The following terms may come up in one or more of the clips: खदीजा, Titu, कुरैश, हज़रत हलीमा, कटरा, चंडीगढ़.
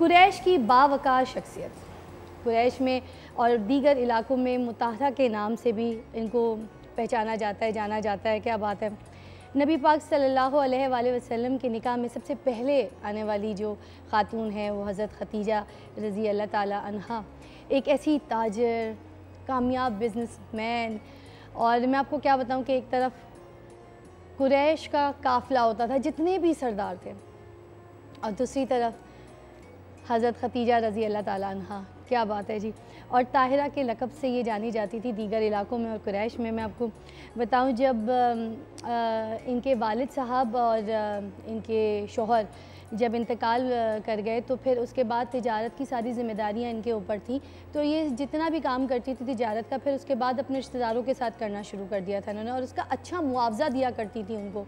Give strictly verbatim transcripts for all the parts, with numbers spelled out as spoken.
कुरैश की बावकार शख्सियत। कुरैश में और दीगर इलाकों में मुताहरा के नाम से भी इनको पहचाना जाता है, जाना जाता है। क्या बात है। नबी पाक सल्लल्लाहु अलैहि वसल्लम के निकाह में सबसे पहले आने वाली जो खातून है वो हज़रत खदीजा रज़ी अल्लाह ताला अन्हा, एक ऐसी ताजर, कामयाब बिजनेसमैन। और मैं आपको क्या बताऊं कि एक तरफ कुरैश का काफ़िला होता था जितने भी सरदार थे, और दूसरी तरफ हज़रत खदीजा रज़ी अल्लाह ताला अन्हा। क्या बात है जी। और ताहिरा के लक़ब से ये जानी जाती थी दीगर इलाकों में और कुरैश में। मैं आपको बताऊं, जब आ, इनके वालिद साहब और आ, इनके शोहर जब इंतकाल कर गए तो फिर उसके बाद तिजारत की सारी जिम्मेदारियां इनके ऊपर थी। तो ये जितना भी काम करती थी तिजारत का, फिर उसके बाद अपने रिश्तेदारों के साथ करना शुरू कर दिया था इन्होंने, और उसका अच्छा मुआवजा दिया करती थी उनको।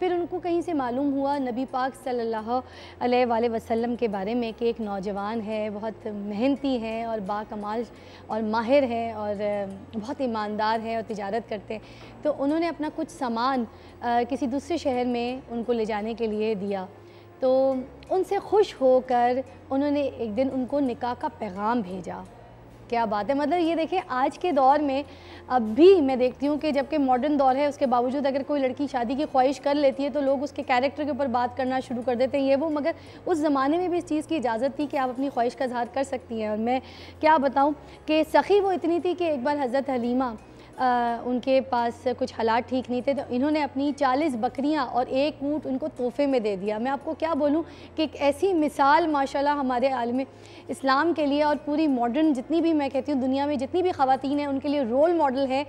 फिर उनको कहीं से मालूम हुआ नबी पाक सल्लल्लाहु अलैहि वसल्लम के बारे में कि एक नौजवान है, बहुत मेहनती है और बाकमाल और माहिर है और बहुत ईमानदार है और तिजारत करते हैं। तो उन्होंने अपना कुछ सामान किसी दूसरे शहर में उनको ले जाने के लिए दिया। तो उनसे खुश होकर उन्होंने एक दिन उनको निकाह का पैगाम भेजा। क्या बात है। मतलब ये देखें, आज के दौर में अब भी मैं देखती हूँ कि जबकि मॉडर्न दौर है, उसके बावजूद अगर कोई लड़की शादी की ख्वाहिश कर लेती है तो लोग उसके कैरेक्टर के ऊपर बात करना शुरू कर देते हैं, ये वो। मगर उस ज़माने में भी इस चीज़ की इजाज़त थी कि आप अपनी ख्वाहिश का इजहार कर सकती हैं। और मैं क्या बताऊँ कि सखी वो इतनी थी कि एक बार हज़रत हलीमा, आ, उनके पास कुछ हालात ठीक नहीं थे, तो इन्होंने अपनी चालीस बकरियां और एक ऊँट उनको तोहफे में दे दिया। मैं आपको क्या बोलूं कि एक ऐसी मिसाल माशाल्लाह हमारे आलम इस्लाम के लिए और पूरी मॉडर्न जितनी भी, मैं कहती हूँ दुनिया में जितनी भी ख़वातीन हैं उनके लिए रोल मॉडल है